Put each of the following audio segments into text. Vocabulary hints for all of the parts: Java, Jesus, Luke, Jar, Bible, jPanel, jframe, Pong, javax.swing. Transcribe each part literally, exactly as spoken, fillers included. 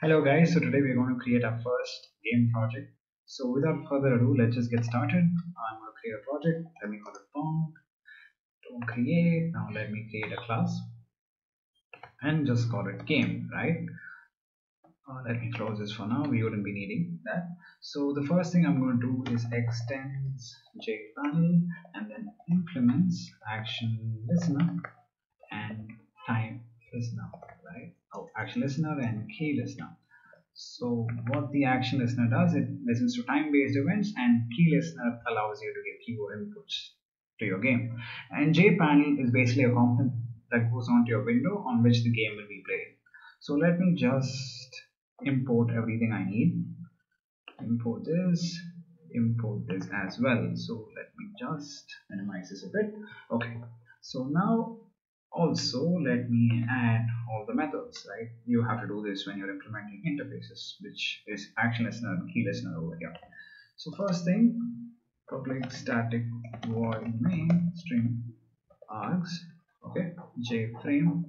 Hello guys, so today we're going to create our first game project. So without further ado, let's just get started. I'm going to create a project. Let me call it Pong. Don't create. Now let me create a class and just call it game, right? Uh, let me close this for now. We wouldn't be needing that. So the first thing I'm going to do is extends jQuery and then implements action listener and time listener, right? Oh, action listener and key listener. So what the action listener does, it listens to time-based events, and key listener allows you to give keyboard inputs to your game. And jPanel is basically a component that goes onto your window on which the game will be played. So let me just import everything I need. Import this, import this as well. So let me just minimize this a bit. Okay, so now also let me add all the methods, right? You have to do this when you're implementing interfaces, which is action listener and key listener over here. So first thing, public static void main string args, okay, jframe,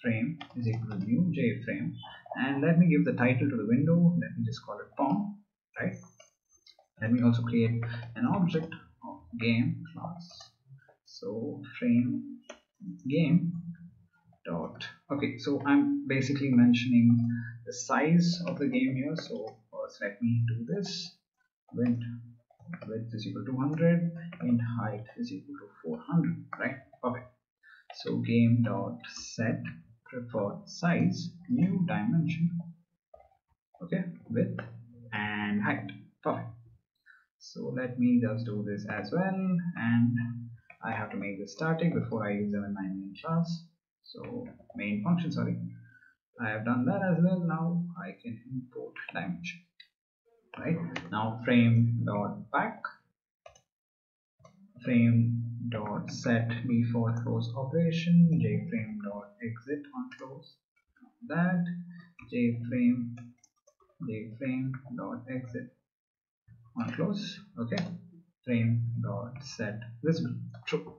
frame is equal to new jframe, and let me give the title to the window. Let me just call it Pong, right? Let me also create an object of game class, so frame game dot. Okay, so I'm basically mentioning the size of the game here. So first let me do this. Width, width is equal to one hundred, and height is equal to four hundred, right? Okay, so game dot set preferred size, new dimension, okay, width and height. Perfect. So let me just do this as well, and I have to make this static before I use them in my main class. So main function, sorry. I have done that as well. Now I can import dimension. Right? Now frame dot back, frame dot set default close operation, jframe dot exit on close. That jframe jframe dot exit on close. Okay. Frame dot set visible, true.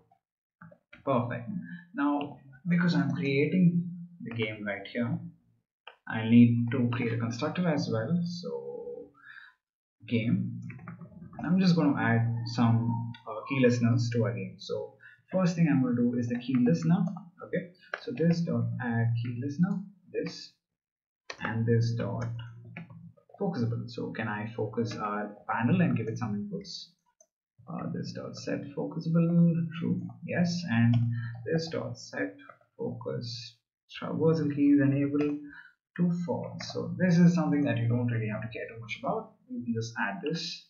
Perfect. Now because I'm creating the game right here, I need to create a constructor as well. So game, and I'm just going to add some uh, key listeners to our game. So first thing I'm going to do is the key listener. Okay, so this dot add key listener, this, and this dot focusable. So can I focus our panel and give it some inputs? Uh, this dot set focusable, true, yes, and this dot set focus traversal keys enable to false. So this is something that you don't really have to care too much about. You can just add this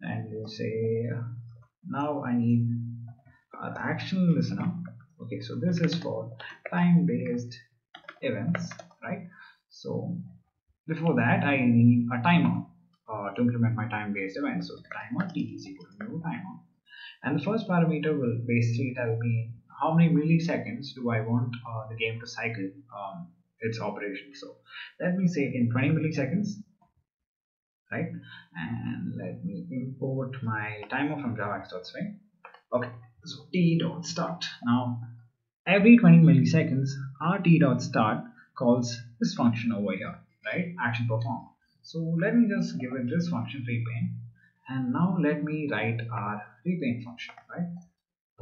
and you say, now I need our action listener. Okay, so this is for time-based events, right? So before that I need a timer Uh, to implement my time-based event. So timer t is equal to new timer, and the first parameter will basically tell me how many milliseconds do I want uh, the game to cycle um, its operation. So let me say in twenty milliseconds, right? And let me import my timer from javax.swing. Okay, so t dot start. Now every twenty milliseconds, our t dot start calls this function over here, right? Action perform. So let me just give it this function repaint, and now let me write our repaint function, right?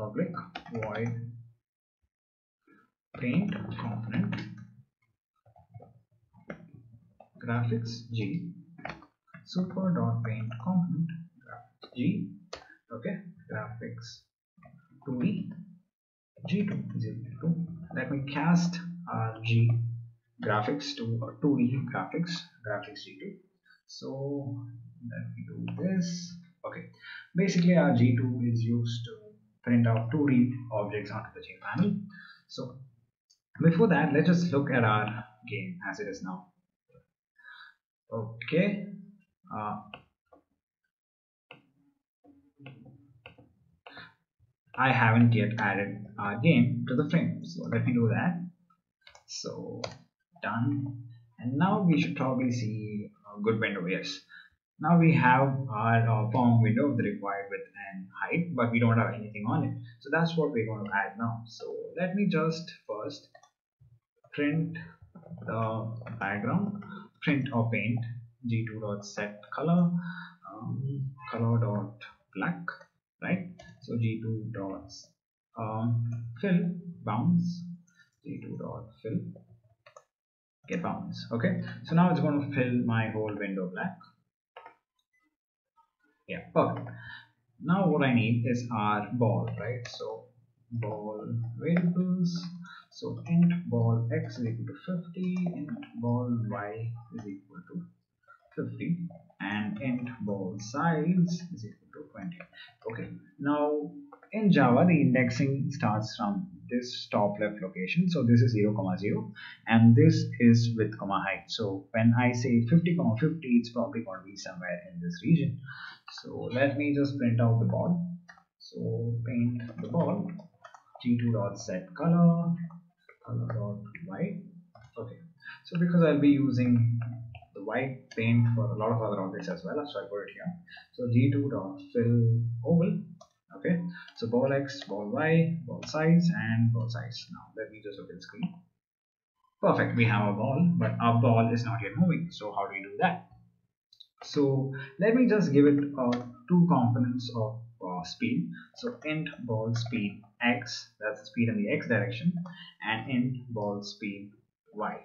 Public void paint component graphics g super dot paint component graphics g, okay, graphics two d g two is equal to, let me cast our g graphics to or two d graphics graphics g two. So let me do this. Okay, basically our g two is used to print out two d objects onto the jPanel. So before that, let's just look at our game as it is now. Okay, uh, I haven't yet added our game to the frame, so let me do that. So done, and now we should probably see a good window. Yes, now we have our uh, Pong window with the required width and height, but we don't have anything on it, so that's what we're going to add now. So let me just first print the background print or paint g two dot set color um, color dot black, right? So g two dot um, fill bounds, g two dot fill get bounds. Okay, so now it's going to fill my whole window black. Yeah, perfect. Now what I need is our ball, right? So ball variables. So int ball x is equal to fifty, int ball y is equal to fifty, and int ball size is equal to twenty. Okay, now in Java the indexing starts from this top left location. So this is zero comma zero and this is width comma height. So when I say fifty comma fifty, it's probably going to be somewhere in this region. So let me just print out the ball. So paint the ball, g two dot set color, color dot white. Okay, so because I'll be using the white paint for a lot of other objects as well, so I put it here. So g two dot fill oval. Okay, so ball x, ball y, ball size, and ball size. Now let me just look at the screen. Perfect, we have a ball, but our ball is not yet moving. So how do we do that? So let me just give it uh, two components of uh, speed. So int ball speed x, that's the speed in the x direction, and int ball speed y.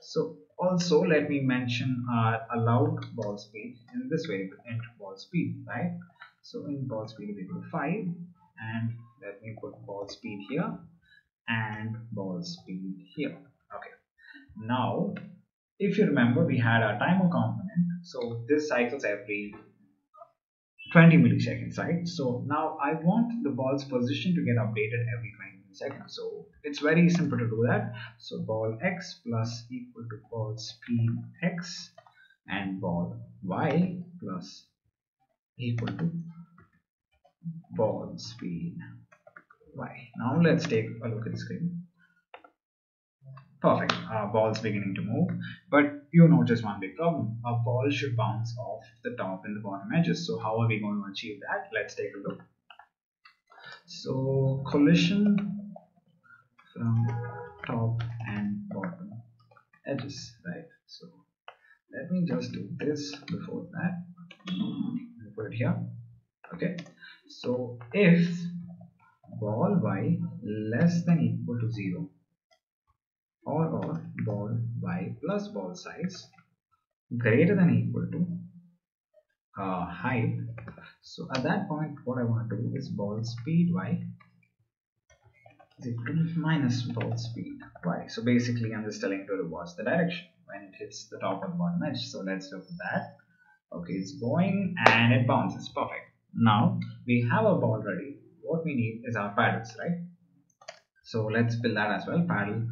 So also let me mention our allowed ball speed in this way, int ball speed, right? So in ball speed is equal to five, and let me put ball speed here and ball speed here. Okay, now if you remember, we had our timer component, so this cycles every twenty milliseconds, right? So now I want the ball's position to get updated every twenty milliseconds, so it's very simple to do that. So ball x plus equal to ball speed x and ball y plus equal to ball speed y. Now let's take a look at the screen. Perfect, our ball's beginning to move, but you know just one big problem. Our ball should bounce off the top and the bottom edges. So how are we going to achieve that? Let's take a look. So collision from top and bottom edges, right? So let me just do this before that. Put it here. Okay, so if ball y less than equal to zero or or ball y plus ball size greater than equal to uh, height, so at that point what I want to do is ball speed y is equal to minus ball speed y. So basically I'm just telling it to reverse the direction when it hits the top or the bottom edge. So let's look at that. Okay, it's going and it bounces. Perfect. Now we have a ball ready. What we need is our paddles, right? So let's build that as well. Paddle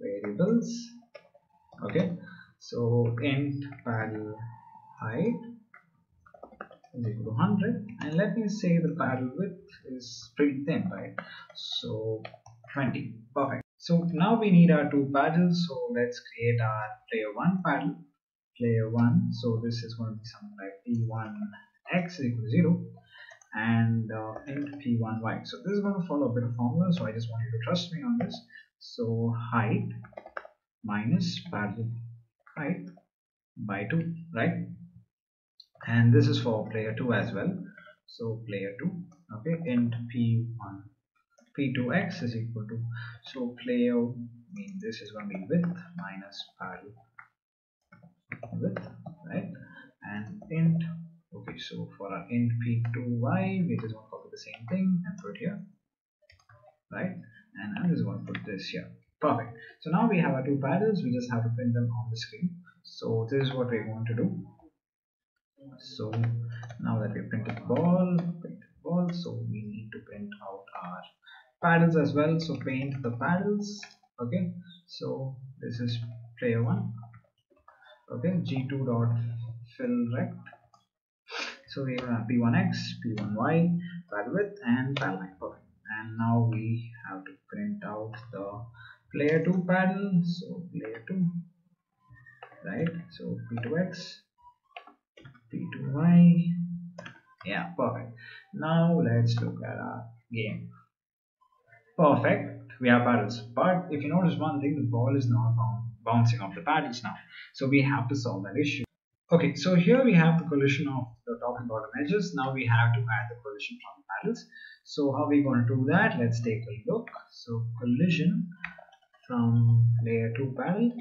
variables. Okay, so int paddle height is equal to one hundred, and let me say the paddle width is pretty thin, right? So twenty. Perfect. So now we need our two paddles. So let's create our player one paddle. Player one, so this is going to be something like p one x equal to zero and uh, int p one y. So this is going to follow a bit of formula, so I just want you to trust me on this. So height minus paddle height by two, right? And this is for player two as well. So player two, okay, int p one p two x is equal to, so player, I mean this is going to be width minus paddle width, right? And int, okay, so for our int p two y we just want to copy the same thing and put it here, right? And I'm just going to put this here. Perfect. So now we have our two paddles, we just have to print them on the screen. So this is what we want to do. So now that we printed the ball, print the ball, so we need to print out our paddles as well. So paint the paddles. Okay, so this is player one. Okay, g two dot fill rect. So we have p one x, p one y, paddle width, and paddle height. Perfect. And now we have to print out the player two paddle. So player two, right? So p two x, p two y. Yeah, perfect. Now let's look at our game. Perfect. We have paddles, but if you notice one thing, the ball is not bound bouncing off the paddles now. So we have to solve that issue. Okay, so here we have the collision of the top and bottom edges. Now we have to add the collision from the paddles. So how are we going to do that? Let's take a look. So collision from layer two paddle.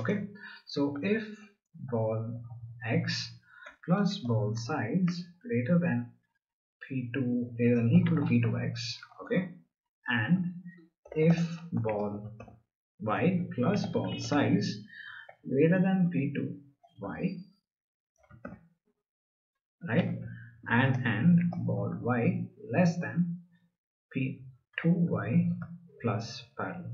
Okay, so if ball x plus ball size greater than p two, greater than equal to p two x, okay, and if ball y plus ball size greater than p two y, right, and and ball y less than p two y plus paddle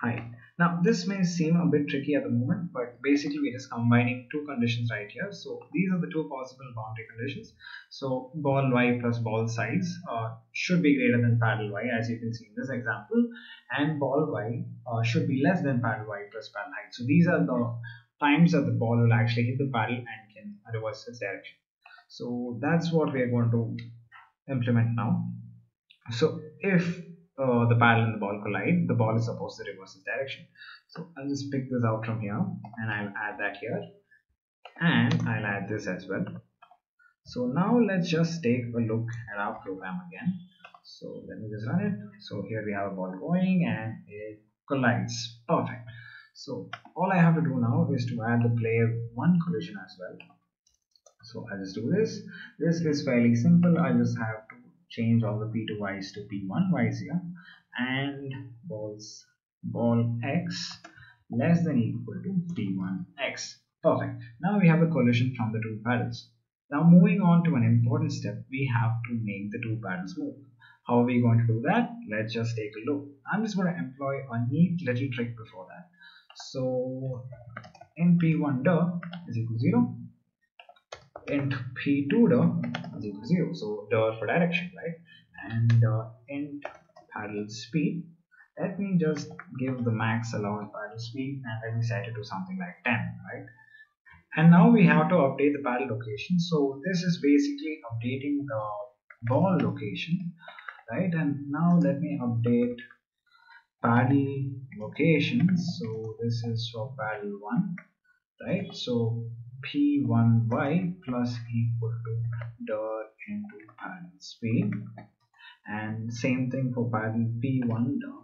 height. Now this may seem a bit tricky at the moment, but basically we're just combining two conditions right here. So these are the two possible boundary conditions. So ball y plus ball size uh, should be greater than paddle y, as you can see in this example, and ball y uh, should be less than paddle y plus paddle height. So these are the times that the ball will actually hit the paddle and can reverse its direction. So that's what we're going to implement now. So if Uh, the paddle and the ball collide, the ball is supposed to reverse its direction. So I'll just pick this out from here and I'll add that here, and I'll add this as well. So now let's just take a look at our program again. So let me just run it. So here we have a ball going and it collides. Perfect. So all I have to do now is to add the player one collision as well. So I'll just do this. This is fairly simple. I just have to change all the p two y's to p one y's here, and balls ball x less than equal to p one x. Perfect. Now we have a collision from the two paddles. Now moving on to an important step, we have to make the two paddles move. How are we going to do that? Let's just take a look. I'm just going to employ a neat little trick before that. So int p one dir is equal to zero, int p two dir is equal to zero, so dir for direction, right, and uh, int paddle speed. Let me just give the max allowed paddle speed and let me set it to something like ten, right? And now we have to update the paddle location. So this is basically updating the ball location, right? And now let me update paddle location. So this is for paddle one, right? So p one y plus equal to dir into paddle speed, and same thing for paddle p one dir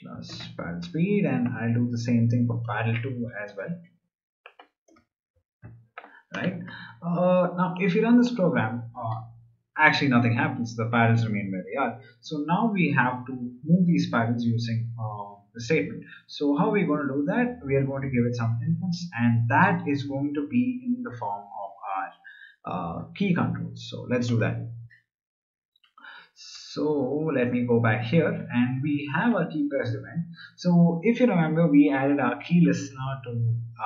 plus paddle speed, and I'll do the same thing for paddle two as well, right? Uh, now if you run this program, uh, actually nothing happens. The paddles remain where they are. So now we have to move these paddles using uh, the statement. So how are we going to do that? We are going to give it some inputs, and that is going to be in the form of our uh, key controls. So let's do that. So let me go back here, and we have our key pressed event. So if you remember, we added our key listener to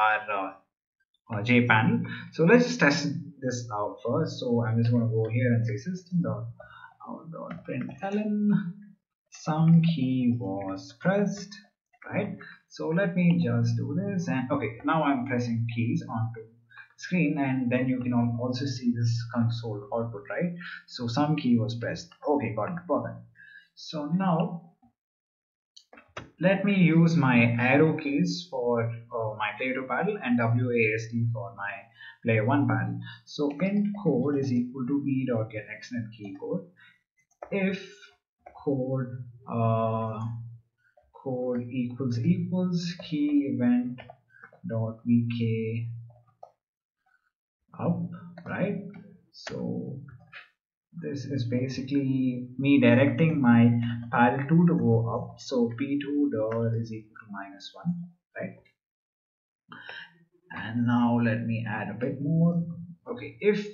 our uh, uh, J panel. So let's just test this out first. So I'm just going to go here and say system dot out dot println some key was pressed, right? So let me just do this, and okay, now I'm pressing keys onto the screen, and then you can also see this console output, right? So some key was pressed. Okay, got it. Perfect. So now let me use my arrow keys for uh, my player two paddle and W A S D for my player one paddle. So int code is equal to b.getExtend key code. If code uh, code equals equals key event dot vk up, right? So this is basically me directing my paddle two to go up. So p two dir is equal to minus one, right? And now let me add a bit more. Okay, if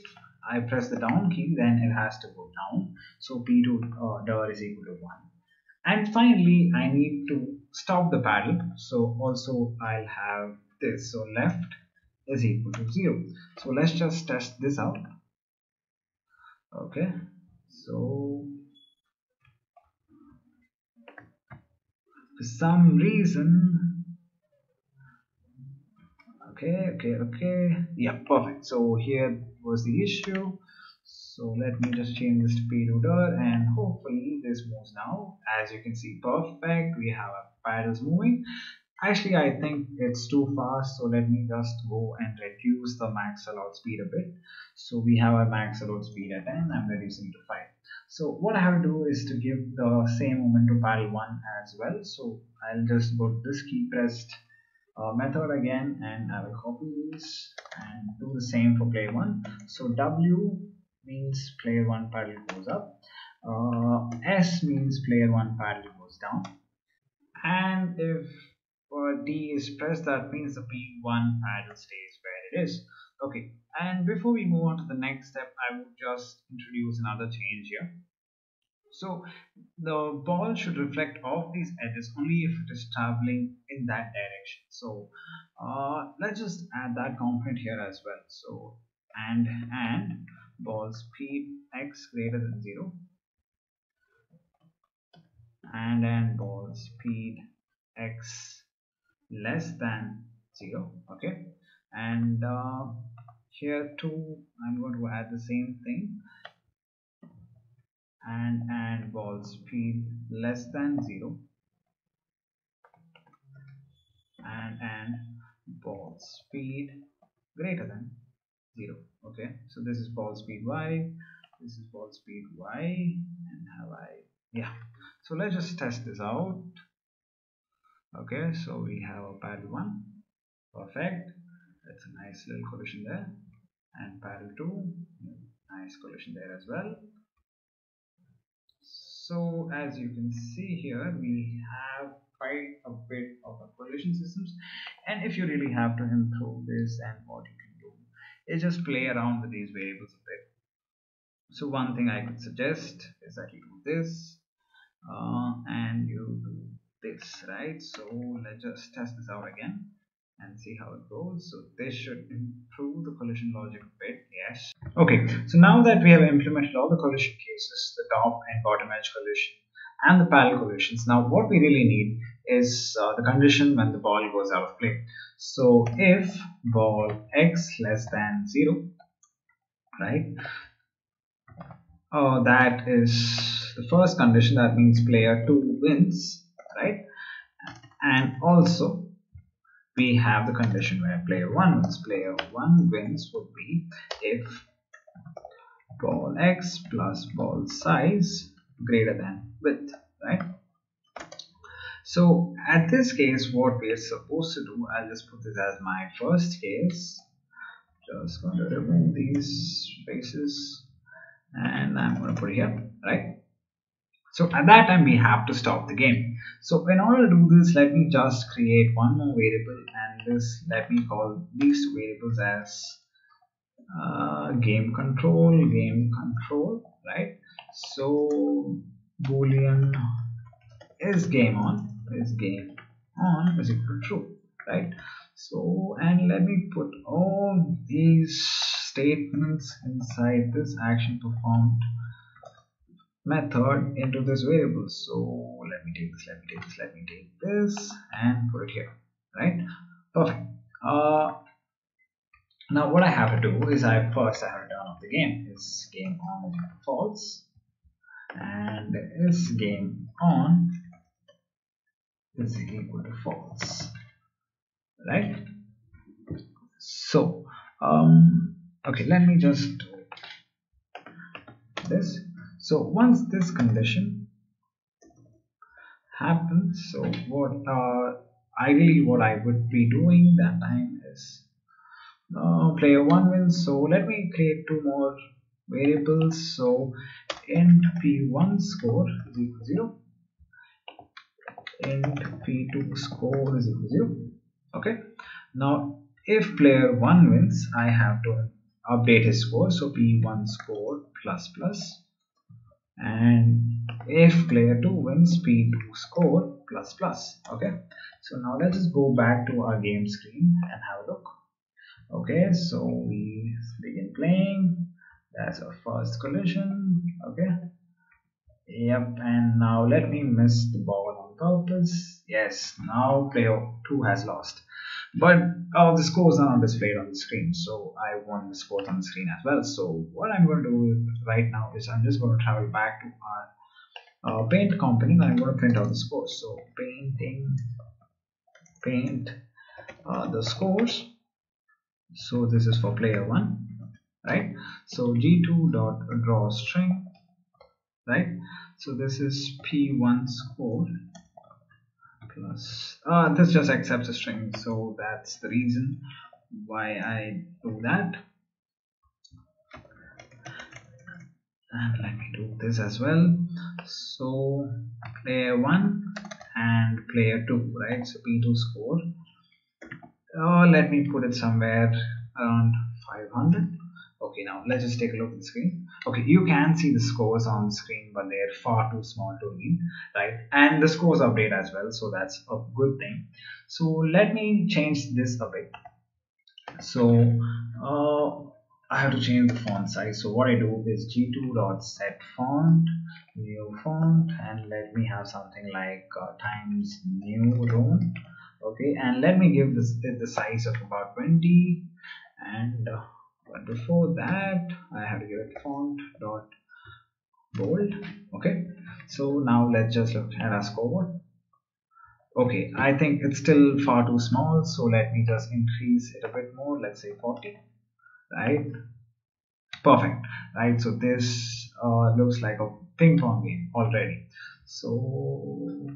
I press the down key, then it has to go down. So p two dir is equal to one. And finally, I need to stop the paddle. So also I'll have this. So left is equal to zero. So let's just test this out. Okay. So for some reason, okay, okay, okay. Yeah, perfect. So here was the issue. So let me just change this to p two dir, and hopefully this moves now. As you can see, perfect. We have a file is moving. Actually, I think it's too fast, so let me just go and reduce the max allowed speed a bit. So we have our max allowed speed at ten, I'm reducing to five. So what I have to do is to give the same moment to pal one as well. So I'll just go to this key pressed uh, method again, and I will copy this and do the same for player one. So W means player one paddle goes up, uh, S means player one paddle goes down, and if Uh, D is pressed, that means the P one paddle stays where it is. Okay, and before we move on to the next step, I would just introduce another change here. So the ball should reflect off these edges only if it is traveling in that direction. So uh, let's just add that component here as well. So and and ball speed x greater than zero, and and ball speed x less than zero. Okay, and uh, here too I'm going to add the same thing, and and ball speed less than zero, and and ball speed greater than zero. Okay, so this is ball speed y, this is ball speed y, and have I yeah so let's just test this out. Okay, so we have a paddle one, perfect, that's a nice little collision there, and paddle two, nice collision there as well. So as you can see here, we have quite a bit of a collision systems, and if you really have to improve this, and what you can do is just play around with these variables a bit. So one thing I could suggest is that you do this uh, and you do this, right? So let's just test this out again and see how it goes. So this should improve the collision logic a bit. Yes. Okay, so now that we have implemented all the collision cases, the top and bottom edge collision and the paddle collisions, now what we really need is uh, the condition when the ball goes out of play. So if ball x less than zero, right, uh, that is the first condition, that means player two wins, right? And also we have the condition where player one wins. Player one wins would be if ball x plus ball size greater than width, right? So at this case, what we are supposed to do, I'll just put this as my first case, just going to remove these spaces, and I'm going to put it here, right? So at that time we have to stop the game. So in order to do this, let me just create one more variable, and this, let me call these two variables as uh, game control, game control, right? So boolean is game on, is game on is equal to true, right? So, and let me put all these statements inside this action performed method into this variable. So let me take this, let me take this, let me take this, and put it here, right? Perfect. Uh, now what I have to do is I first I have to turn off the game. Is game on false, and is game on is equal to false, right? So um, okay, let me just do this. So once this condition happens, so what uh, ideally what I would be doing that time is uh, player one wins. So let me create two more variables. So int p one score is equal to zero, int p two score is equal to zero. Okay, now if player one wins, I have to update his score, so p one score plus plus, and if player two wins, p two score plus plus. Okay, so now let's just go back to our game screen and have a look. Okay, so we begin playing, that's our first collision. Okay, yep, and now let me miss the ball on purpose. Yes, now player two has lost, but uh, the scores are not displayed on the screen, so I want the scores on the screen as well. So what I'm going to do right now is I'm just going to travel back to our uh, paint component. I'm going to print out the scores. So painting paint uh, the scores. So this is for player one, right? So G two dot draw string, right? So this is P one score plus uh, this just accepts a string, so that's the reason why I do that. And let me do this as well. So player one and player two, right? So P two score. Uh, let me put it somewhere around five hundred. Okay, now let's just take a look at the screen. Okay, you can see the scores on the screen, but they're far too small to read, right? And the scores update as well, so that's a good thing. So let me change this a bit. So uh, I have to change the font size. So what I do is G two dot set font, new font, and let me have something like uh, times new roman. Okay, and let me give this the size of about twenty, and uh, but before that I have to give it font dot bold. Okay, so now let's just look at our scoreboard. Okay, I think it's still far too small, so let me just increase it a bit more. Let's say forty, right? Perfect, right? So this uh, looks like a ping pong game already. So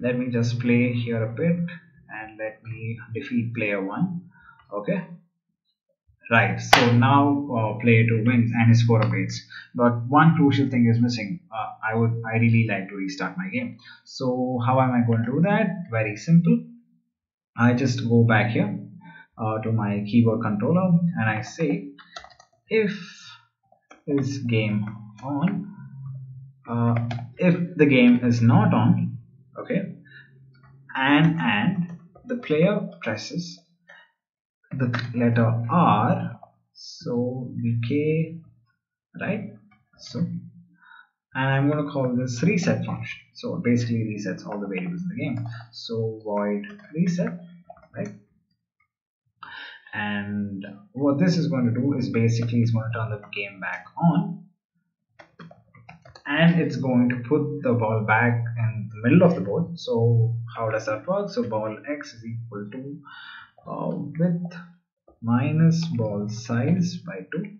let me just play here a bit and let me defeat player one. Okay, right? So now uh, player two wins and his score updates. But one crucial thing is missing. Uh, I would, I really like to restart my game. So how am I going to do that? Very simple. I just go back here uh, to my keyboard controller and I say, if is game on? Uh, if the game is not on. Okay, and and the player presses the letter R, so V K, right? So, and I'm going to call this reset function. So it basically resets all the variables in the game. So void reset, right? And what this is going to do is basically it's going to turn the game back on. And it's going to put the ball back in the middle of the board. So how does that work? So ball x is equal to uh, width minus ball size by two,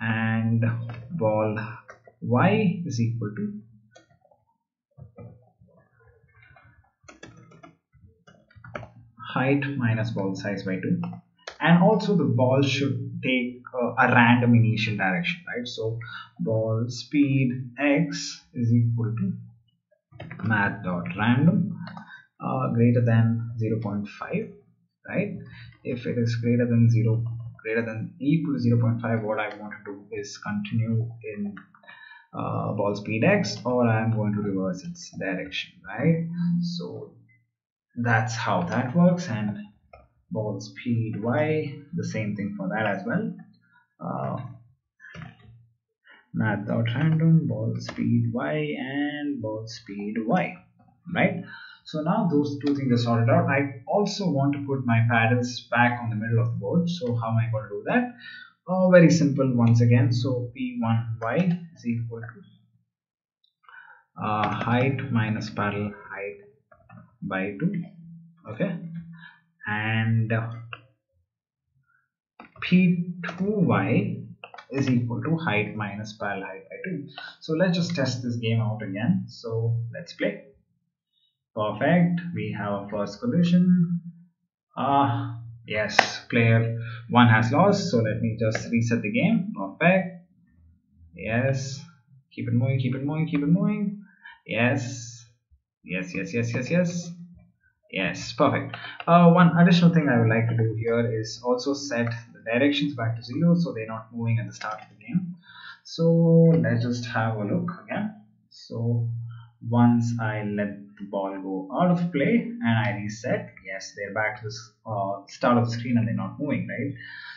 and ball y is equal to height minus ball size by two. And also the ball should take Uh, a random initial direction, right? So ball speed x is equal to math dot random uh, greater than zero point five, right? If it is greater than zero, greater than equal to zero point five, what I want to do is continue in uh, ball speed x, or I am going to reverse its direction, right? So that's how that works. And ball speed y, the same thing for that as well. Uh, math dot random, ball speed y, and ball speed y, right? So now those two things are sorted out. I also want to put my paddles back on the middle of the board. So how am I going to do that? Uh, very simple once again. So P one Y is equal to uh, height minus paddle height by two. Okay, and uh, P two Y is equal to height minus parallel height by two. So let's just test this game out again. So let's play. Perfect. We have our first collision. Ah, uh, yes, player one has lost. So let me just reset the game. Perfect. Yes. Keep it moving, keep it moving, keep it moving. Yes. Yes, yes, yes, yes, yes. Yes, perfect. Uh, one additional thing I would like to do here is also set the directions back to zero, so they're not moving at the start of the game. So let's just have a look again. So once I let the ball go out of play and I reset, yes, they're back to the uh, start of the screen and they're not moving, right?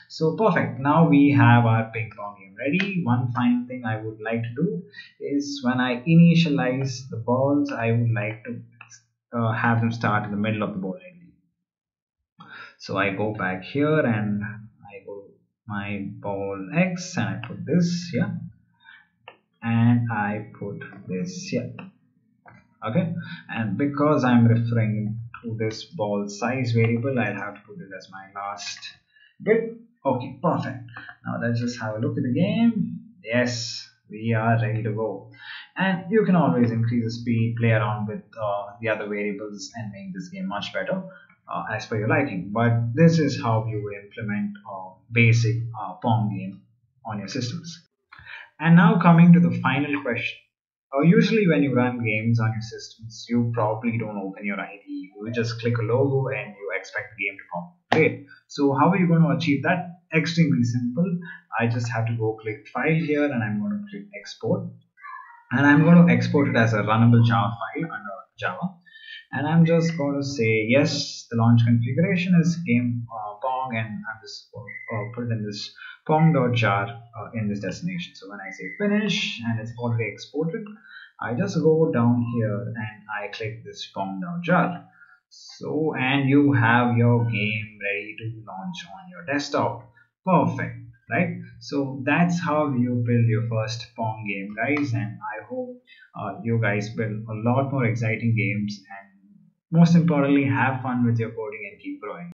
So perfect. Now we have our ping pong game ready. One fine thing I would like to do is when I initialize the balls, I would like to Uh, have them start in the middle of the board. So I go back here and I go my ball x and I put this here, and I put this here. Okay, and because I'm referring to this ball size variable, I'll have to put it as my last bit. Okay, perfect. Now let's just have a look at the game. Yes, we are ready to go. And you can always increase the speed, play around with uh, the other variables and make this game much better uh, as per your liking. But this is how you implement a basic uh, Pong game on your systems. And now coming to the final question. Uh, usually when you run games on your systems, you probably don't open your I D E. You just click a logo and you expect the game to pop. Great. So how are you going to achieve that? Extremely simple. I just have to go click file here and I'm going to click export. And I'm going to export it as a runnable Jar file under Java. And I'm just going to say, yes, the launch configuration is game uh, Pong, and I'm just uh, put it in this pong.jar uh, in this destination. So when I say finish and it's already exported, I just go down here and I click this pong.jar. So, and you have your game ready to launch on your desktop. Perfect, right? So that's how you build your first Pong game, guys. And I hope uh, you guys build a lot more exciting games, and most importantly, have fun with your coding and keep growing.